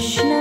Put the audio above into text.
Krishna